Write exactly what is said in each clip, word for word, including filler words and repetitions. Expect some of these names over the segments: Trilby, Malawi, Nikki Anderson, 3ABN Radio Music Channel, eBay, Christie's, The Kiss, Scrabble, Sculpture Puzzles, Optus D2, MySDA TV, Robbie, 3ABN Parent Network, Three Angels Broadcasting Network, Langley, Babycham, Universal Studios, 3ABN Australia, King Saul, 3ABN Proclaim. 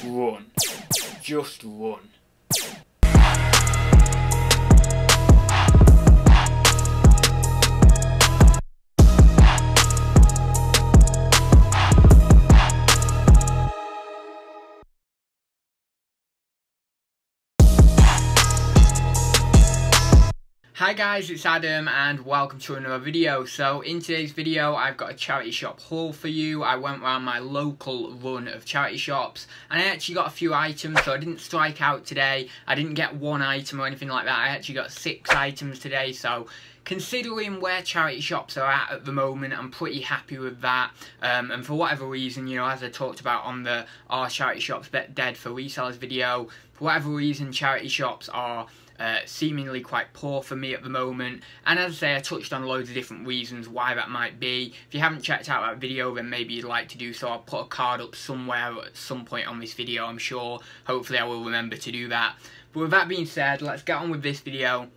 Just run. Just run. Hi guys, it's Adam and welcome to another video. So in today's video I've got a charity shop haul for you. I went around my local run of charity shops and I actually got a few items, so I didn't strike out today. I didn't get one item or anything like that. I actually got six items today, so considering where charity shops are at at the moment, I'm pretty happy with that. Um, and for whatever reason, you know, as I talked about on the Are Charity Shops Dead for Resellers video, for whatever reason charity shops are Uh, seemingly quite poor for me at the moment, and as I say, I touched on loads of different reasons why that might be. If you haven't checked out that video, then maybe you'd like to do so. I'll put a card up somewhere at some point on this video, I'm sure. Hopefully I will remember to do that. But with that being said, let's get on with this video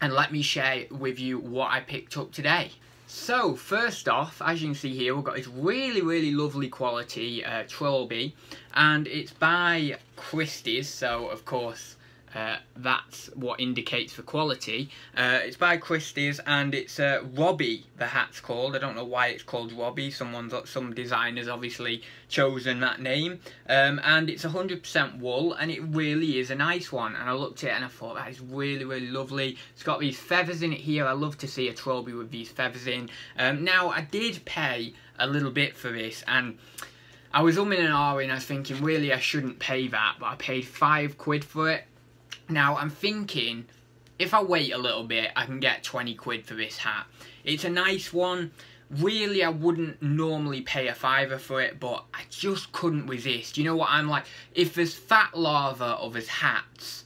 and let me share with you what I picked up today. So, first off, as you can see here, we've got this really, really lovely quality uh, Trilby, and it's by Christie's, so of course Uh, that's what indicates the quality. Uh, it's by Christie's and it's uh, Robbie, the hat's called. I don't know why it's called Robbie. Someone's, some designer's obviously chosen that name. Um, and it's one hundred percent wool and it really is a nice one. And I looked at it and I thought that is really, really lovely. It's got these feathers in it here. I love to see a Trilby with these feathers in. Um, now, I did pay a little bit for this and I was umming and ahhing. I was thinking, really, I shouldn't pay that. But I paid five quid for it. Now, I'm thinking, if I wait a little bit, I can get twenty quid for this hat. It's a nice one. Really, I wouldn't normally pay a fiver for it, but I just couldn't resist. You know what I'm like? If there's fat lava or there's hats,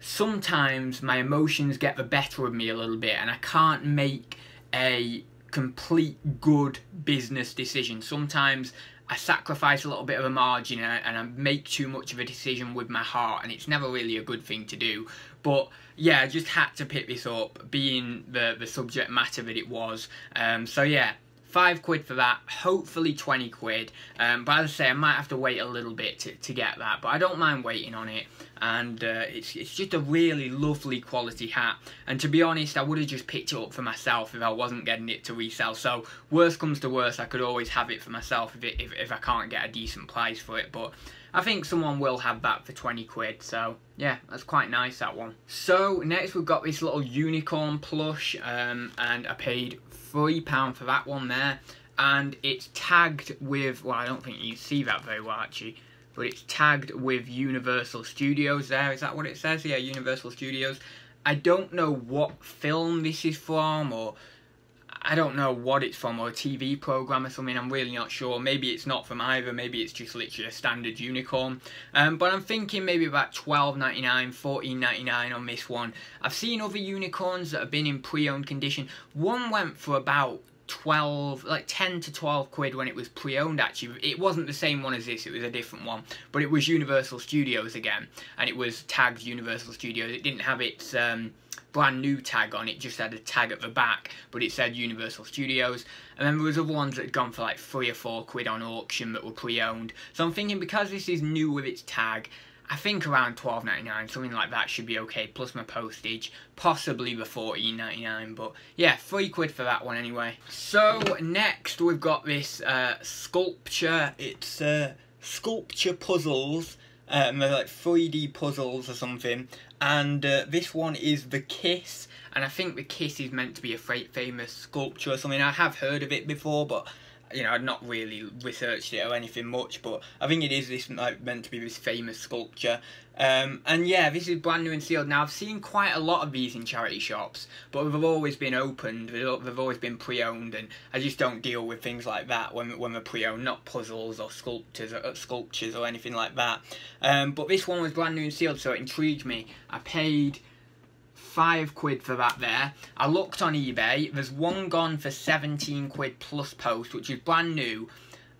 sometimes my emotions get the better of me a little bit, and I can't make a complete good business decision. Sometimes I sacrifice a little bit of a margin and I make too much of a decision with my heart, and it's never really a good thing to do. But yeah, I just had to pick this up, being the, the subject matter that it was. Um, so yeah, five quid for that, hopefully twenty quid. Um, but as I say, I might have to wait a little bit to, to get that, but I don't mind waiting on it. And uh, it's, it's just a really lovely quality hat. And to be honest, I would have just picked it up for myself if I wasn't getting it to resell. So, worst comes to worst, I could always have it for myself if, it, if, if I can't get a decent price for it. But I think someone will have that for twenty quid. So, yeah, that's quite nice, that one. So, next we've got this little unicorn plush. Um, and I paid three pounds for that one there. And it's tagged with, well, I don't think you see that very well, actually. But it's tagged with Universal Studios there. Is that what it says? Yeah, Universal Studios. I don't know what film this is from, or I don't know what it's from, or a T V programme or something. I'm really not sure. Maybe it's not from either. Maybe it's just literally a standard unicorn. Um, but I'm thinking maybe about twelve ninety-nine, fourteen ninety-nine on this one. I've seen other unicorns that have been in pre-owned condition. One went for about twelve, like ten to twelve quid when it was pre-owned. Actually, it wasn't the same one as this, it was a different one, but it was Universal Studios again, and it was tagged Universal Studios. It didn't have its um, brand new tag on, it just had a tag at the back, but it said Universal Studios. And then there was other ones that had gone for like three or four quid on auction that were pre-owned. So I'm thinking, because this is new with its tag, I think around twelve ninety-nine, something like that should be okay, plus my postage, possibly the fourteen ninety-nine, but yeah, three quid for that one anyway. So next we've got this uh, sculpture, it's uh, Sculpture Puzzles, um, they're like three D puzzles or something, and uh, this one is The Kiss, and I think The Kiss is meant to be a famous sculpture or something. I have heard of it before, but you know, I'd not really researched it or anything much, but I think it is this like meant to be this famous sculpture. Um, and yeah, this is brand new and sealed. Now, I've seen quite a lot of these in charity shops, but they've always been opened, they've always been pre-owned, and I just don't deal with things like that when, when they're pre-owned, not puzzles or sculptures or, or sculptures or anything like that. Um, but this one was brand new and sealed, so it intrigued me. I paid five quid for that there. I looked on eBay, there's one gone for seventeen quid plus post, which is brand new,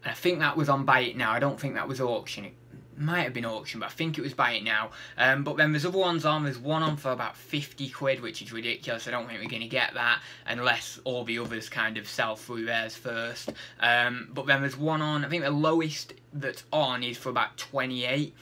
and I think that was on Buy It Now. I don't think that was auction. It might have been auction, but I think it was Buy It Now. Um, but then there's other ones on. There's one on for about fifty quid, which is ridiculous. I don't think we're going to get that unless all the others kind of sell through theirs first. Um, but then there's one on, I think the lowest that's on is for about twenty-eight.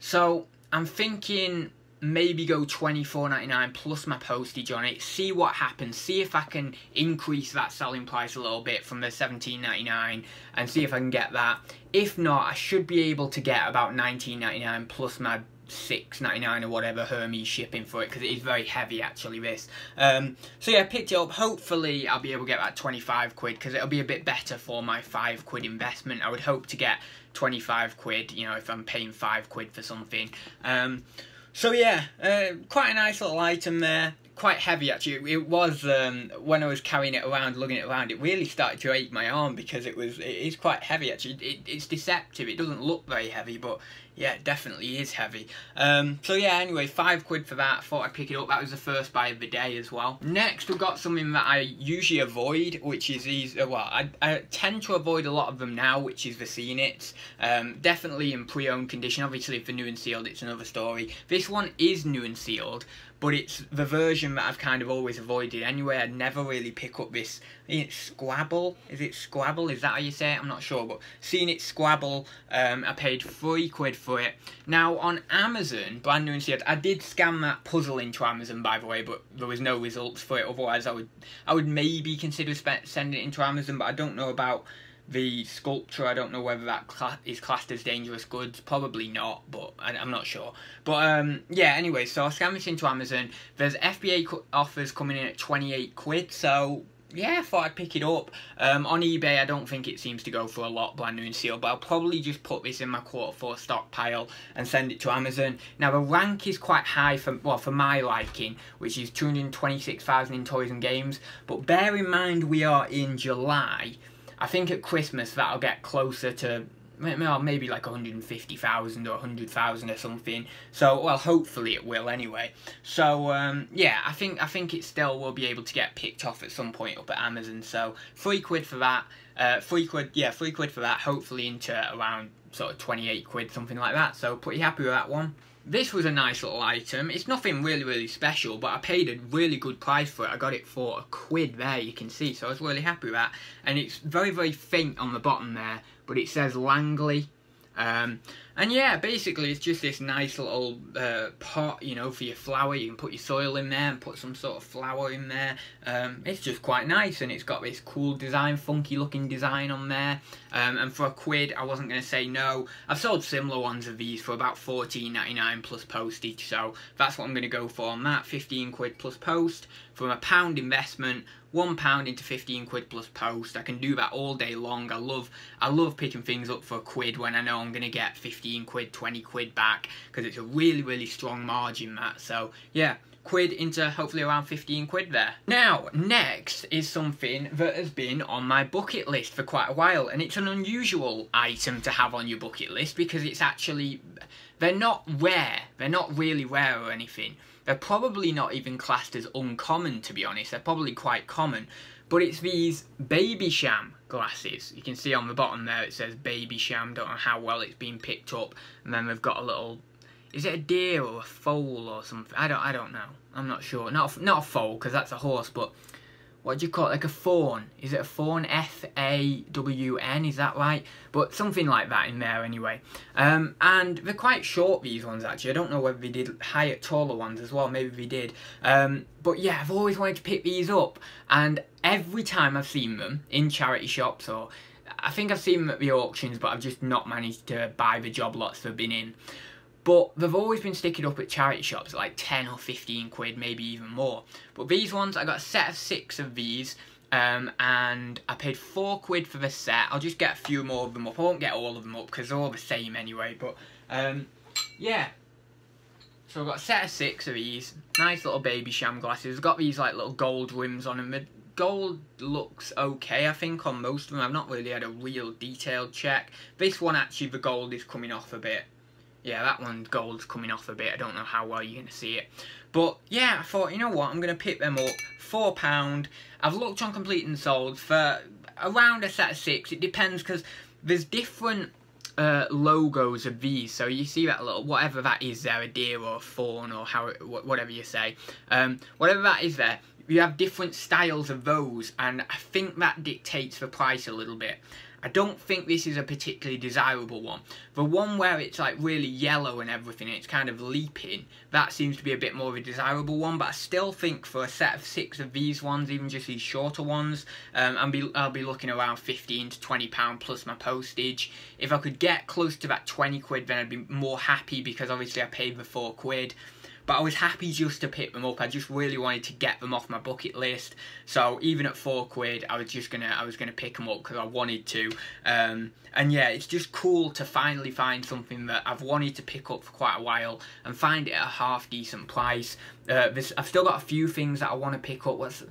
So I'm thinking maybe go twenty-four ninety-nine plus my postage on it, see what happens, see if I can increase that selling price a little bit from the seventeen ninety-nine and see if I can get that. If not, I should be able to get about nineteen ninety-nine plus my six ninety-nine or whatever Hermes shipping for it, because it is very heavy actually, this. Um, so yeah, I picked it up. Hopefully I'll be able to get that twenty-five quid, because it'll be a bit better for my five quid investment. I would hope to get twenty-five quid, you know, if I'm paying five quid for something. Um, so yeah, uh, quite a nice little item there. Quite heavy actually. It was, um, when I was carrying it around, lugging it around, it really started to ache my arm, because it was, it is quite heavy actually. It, it's deceptive, it doesn't look very heavy, but yeah, it definitely is heavy. Um, so yeah, anyway, five quid for that. Thought I'd pick it up. That was the first buy of the day as well. Next, we've got something that I usually avoid, which is these, well, I, I tend to avoid a lot of them now, which is the Scenits. Um, definitely in pre-owned condition. Obviously, if they're new and sealed, it's another story. This one is new and sealed, but it's the version that I've kind of always avoided anyway. I'd never really pick up this, it's Scrabble, is it Scrabble? Is that how you say it? I'm not sure, but Scenits Scrabble, um, I paid three quid for it. Now on Amazon, brand new and sealed, I did scan that puzzle into Amazon, by the way, but there was no results for it. Otherwise I would, I would maybe consider sending it into Amazon, but I don't know about the sculpture. I don't know whether that cla is classed as dangerous goods. Probably not, but I, I'm not sure. But um, yeah, anyway, so I scanned this into Amazon. There's F B A co offers coming in at twenty-eight quid, so yeah, I thought I'd pick it up. Um, on eBay, I don't think it seems to go for a lot, brand new and sealed, but I'll probably just put this in my quarter four stockpile and send it to Amazon. Now, the rank is quite high for, well, for my liking, which is two hundred twenty-six thousand in toys and games, but bear in mind we are in July. I think at Christmas that'll get closer to maybe like a hundred and fifty thousand or a hundred thousand or something. So, well, hopefully it will anyway. So, um, yeah, I think I think it still will be able to get picked off at some point up at Amazon. So, three quid for that. Uh, three quid, yeah, three quid for that. Hopefully into around sort of twenty-eight quid, something like that. So, pretty happy with that one. This was a nice little item. It's nothing really, really special, but I paid a really good price for it. I got it for a quid there, you can see, so I was really happy with that. And it's very, very faint on the bottom there, but it says Langley. Um, and yeah, basically it's just this nice little uh, pot, you know, for your flower. You can put your soil in there and put some sort of flower in there. Um, it's just quite nice, and it's got this cool design, funky looking design on there. Um, and for a quid, I wasn't going to say no. I've sold similar ones of these for about fourteen ninety-nine plus postage, so that's what I'm going to go for on that. fifteen quid plus post. From a pound investment, one pound into fifteen quid plus post. I can do that all day long. I love I love picking things up for a quid when I know I'm going to get fifteen quid, twenty quid back, because it's a really, really strong margin, that. So, yeah, quid into hopefully around fifteen quid there. Now, next is something that has been on my bucket list for quite a while, and it's an unusual item to have on your bucket list, because it's actually, they're not rare. They're not really rare or anything. They're probably not even classed as uncommon, to be honest. They're probably quite common. But it's these Babycham glasses. You can see on the bottom there it says Babycham. Don't know how well it's been picked up. And then they've got a little, is it a deer or a foal or something? I don't, I don't know. I'm not sure. Not a, not a foal, because that's a horse, but what do you call it? Like a fawn. Is it a fawn? F A W N, is that right? But something like that in there anyway. Um, and they're quite short, these ones, actually. I don't know whether they did higher, taller ones as well. Maybe they did. Um, but yeah, I've always wanted to pick these up. And every time I've seen them in charity shops, or I think I've seen them at the auctions, but I've just not managed to buy the job lots they've been in. But they've always been sticking up at charity shops at like ten or fifteen quid, maybe even more. But these ones, I got a set of six of these, um, and I paid four quid for the set. I'll just get a few more of them up. I won't get all of them up, because they're all the same anyway. But, um, yeah. So I've got a set of six of these. Nice little Babycham glasses. I've got these like little gold rims on them. The gold looks okay, I think, on most of them. I've not really had a real detailed check. This one, actually, the gold is coming off a bit. Yeah, that one, gold's coming off a bit. I don't know how well you're going to see it. But, yeah, I thought, you know what? I'm going to pick them up. four pounds. I've looked on Complete and Sold for around a set of six. It depends, because there's different uh, logos of these, so you see that little, whatever that is there, a deer or a fawn or how, wh whatever you say, um, whatever that is there, you have different styles of those, and I think that dictates the price a little bit. I don't think this is a particularly desirable one. The one where it's like really yellow and everything, and it's kind of leaping, that seems to be a bit more of a desirable one, but I still think for a set of six of these ones, even just these shorter ones, um, I'll be, I'll be looking around fifteen to twenty pounds plus my postage. If I could get close to that twenty quid, then I'd be more happy, because obviously I paid the four quid. But I was happy just to pick them up. I just really wanted to get them off my bucket list. So even at four quid, I was just gonna, I was gonna pick them up because I wanted to. Um, and yeah, it's just cool to finally find something that I've wanted to pick up for quite a while and find it at a half decent price. Uh, this, I've still got a few things that I want to pick up. What's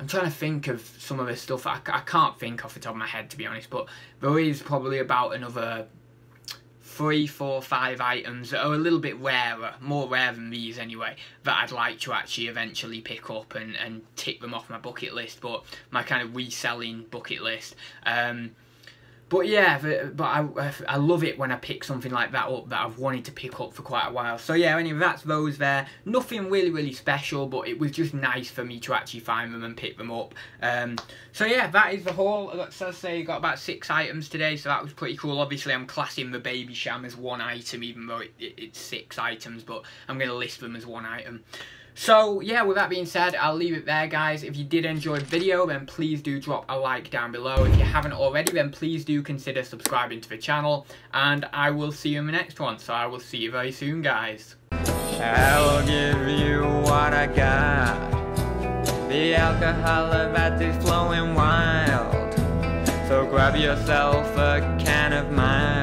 I'm trying to think of some of the stuff. I, I can't think off the top of my head, to be honest. But there is probably about another three, four, five items that are a little bit rarer, more rare than these anyway, that I'd like to actually eventually pick up and, and tick them off my bucket list, but my kind of reselling bucket list. Um, but yeah, but I, I love it when I pick something like that up that I've wanted to pick up for quite a while. So yeah, anyway, that's those there. Nothing really, really special, but it was just nice for me to actually find them and pick them up. Um, so yeah, that is the haul. Let's say I got about six items today, so that was pretty cool. Obviously, I'm classing the Babycham as one item, even though it, it, it's six items, but I'm going to list them as one item. So yeah, with that being said, I'll leave it there, guys. If you did enjoy the video, then please do drop a like down below. If you haven't already, then please do consider subscribing to the channel, and I will see you in the next one. So I will see you very soon, guys. I'll give you what I got, the alcohol that is flowing wild, so grab yourself a can of mine.